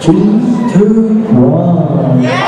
3, 2, 1.